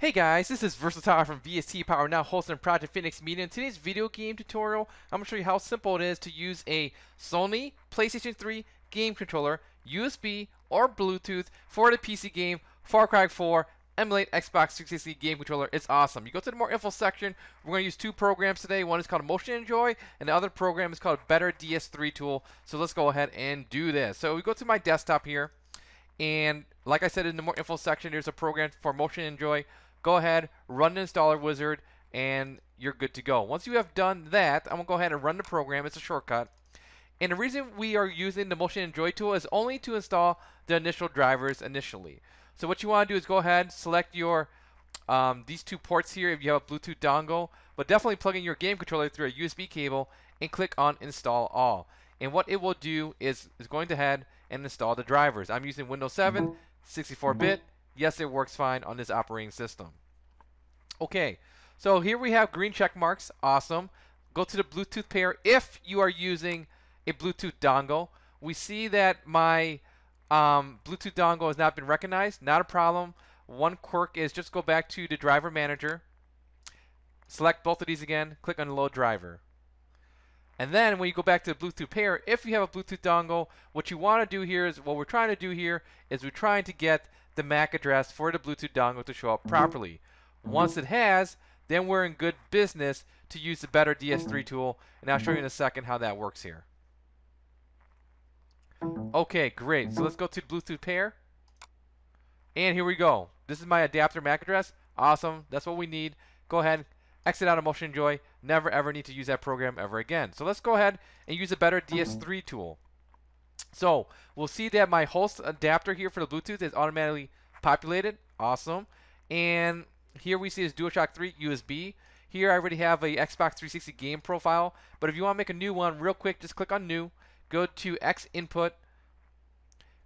Hey guys, this is VST from VST Power, now hosting Project Phoenix Media. In today's video game tutorial, I'm going to show you how simple it is to use a Sony PlayStation 3 game controller, USB or Bluetooth for the PC game Far Cry 4 Emulate Xbox 360 game controller. It's awesome. You go to the more info section. We're going to use two programs today. One is called MotionInJoy, and the other program is called Better DS3 Tool. So let's go ahead and do this. So we go to my desktop here, and like I said, in the more info section, there's a program for MotionInJoy. Go ahead, run the installer wizard, and you're good to go. Once you have done that, I'm going to go ahead and run the program. It's a shortcut. And the reason we are using the MotionInJoy tool is only to install the initial drivers initially. So what you want to do is go ahead, select your these two ports here if you have a Bluetooth dongle, but definitely plug in your game controller through a USB cable and click on Install All. And what it will do is going to head and install the drivers. I'm using Windows 7, 64-bit. Yes, it works fine on this operating system. Okay, so here we have green check marks. Awesome. Go to the Bluetooth pair if you are using a Bluetooth dongle. We see that my Bluetooth dongle has not been recognized. Not a problem. One quirk is just go back to the driver manager, select both of these again, click on load driver. And then when you go back to the Bluetooth pair, if you have a Bluetooth dongle, what you want to do here is, what we're trying to do here is we're trying to get the MAC address for the Bluetooth dongle to show up properly. Once it has, then we're in good business to use the Better DS3 tool, and I'll show you in a second how that works here. Okay, great. So let's go to Bluetooth pair, and here we go. This is my adapter MAC address. Awesome. That's what we need. Go ahead. Exit out of MotionInJoy. Never ever need to use that program ever again. So let's go ahead and use a Better DS3 tool. So we'll see that my host adapter here for the Bluetooth is automatically populated. Awesome. And here we see is DualShock 3 USB. Here I already have a Xbox 360 game profile, but if you want to make a new one real quick, just click on New. Go to X Input.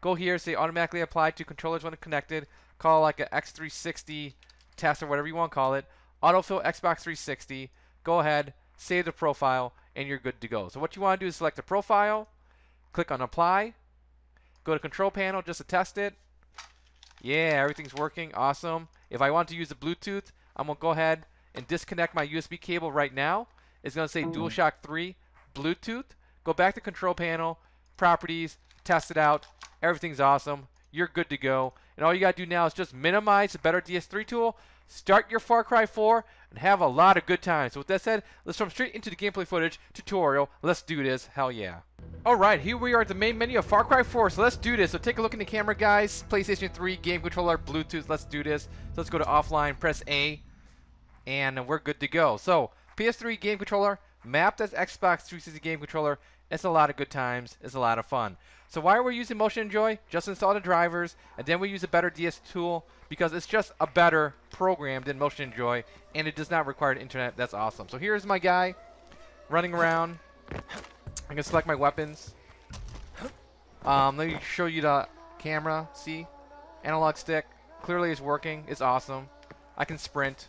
Go here, say automatically apply to controllers when connected. Call like an X360 test or whatever you want to call it. Autofill Xbox 360, go ahead, save the profile, and you're good to go. So what you want to do is select the profile, click on apply, go to control panel just to test it. Yeah, everything's working, awesome. If I want to use the Bluetooth, I'm going to go ahead and disconnect my USB cable right now. It's going to say DualShock 3 Bluetooth. Go back to control panel, properties, test it out. Everything's awesome. You're good to go. And all you got to do now is just minimize the Better DS3 tool, start your Far Cry 4, and have a lot of good time. So with that said, let's jump straight into the gameplay footage tutorial. Let's do this. Hell yeah. Alright, here we are at the main menu of Far Cry 4, so let's do this. So take a look in the camera, guys. PlayStation 3, game controller, Bluetooth, let's do this. So let's go to offline, press A, and we're good to go. So, PS3 game controller, mapped as Xbox 360 game controller. It's a lot of good times. It's a lot of fun. So why are we using MotionInJoy? Just install the drivers, and then we use a Better DS tool because it's just a better program than MotionInJoy, and it does not require the internet. That's awesome. So here's my guy running around. I'm going to select my weapons. Let me show you the camera. See? Analog stick. Clearly it's working. It's awesome. I can sprint.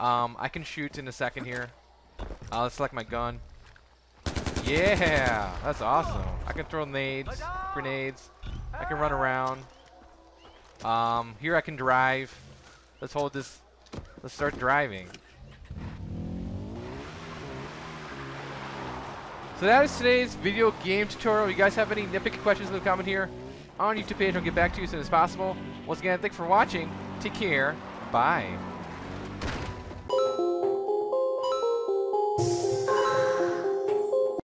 I can shoot in a second here. Let's select my gun. Yeah, that's awesome. I can throw nades, grenades. I can run around. Here I can drive. Let's hold this. Let's start driving. So that is today's video game tutorial. If you guys have any nitpicky questions, leave a comment here on our YouTube page. I'll get back to you as soon as possible. Once again, thanks for watching. Take care. Bye.